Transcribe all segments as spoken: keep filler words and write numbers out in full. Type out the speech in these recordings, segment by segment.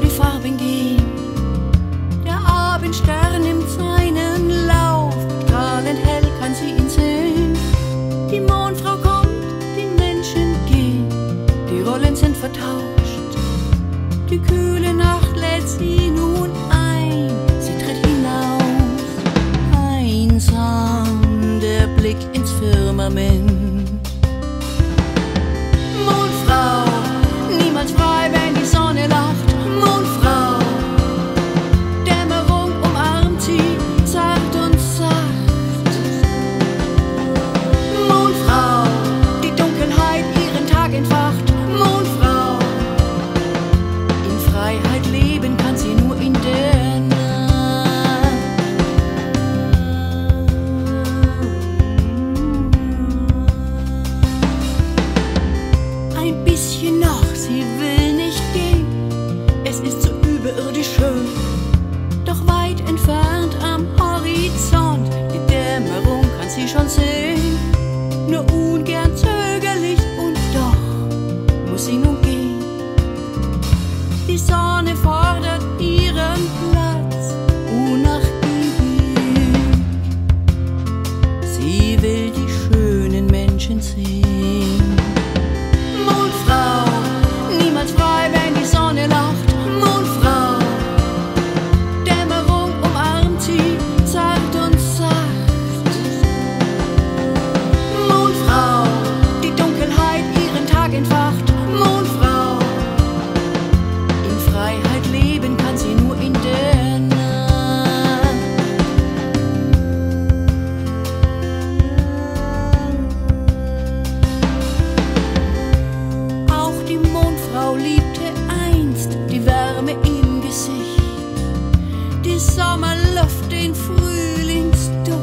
die Farben gehen. Der Abendstern nimmt seinen Lauf, strahlend hell kann sie ihn sehen. Die Mondfrau kommt, die Menschen gehen, die Rollen sind vertauscht. Die kühle Nacht lädt sie nun ein, sie tritt hinaus. Einsam der Blick ins Firmament. Mondfrau, niemals frei, wenn die Sonne lacht. Mondfrau, Dämmerung umarmt sie, zart und sacht. Mondfrau, die Dunkelheit ihren Tag entfacht. Mondfrau, in Freiheit leben kann sie nur in der Nacht. Ein bisschen noch, sie will nicht gehen. Es ist so überirdisch schön, doch weit entfernt am Horizont, die Dämmerung kann sie schon sehen. Nur ungern, zögerlich und doch muss sie nun gehen. Die Sonne fordert ihren Platz unnachgiebig. Sie will die schönen Menschen sehen. Mondfrau, niemals frei, wenn die Sonne lacht. Sommerluft, den Frühlingsduft.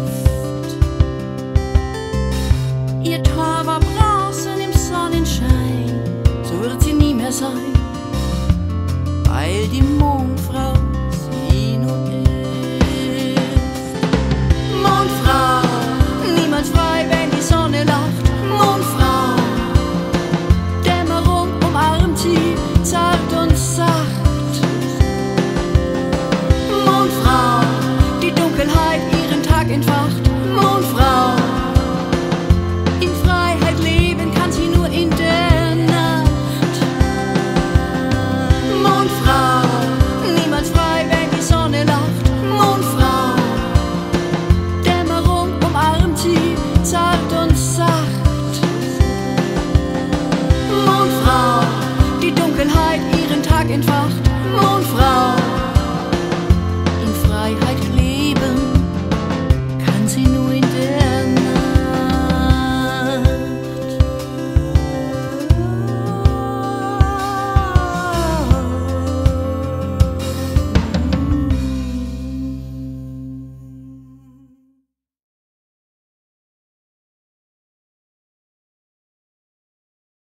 Ihr Haar war bronzen im Sonnenschein, so wird sie nie mehr sein, weil die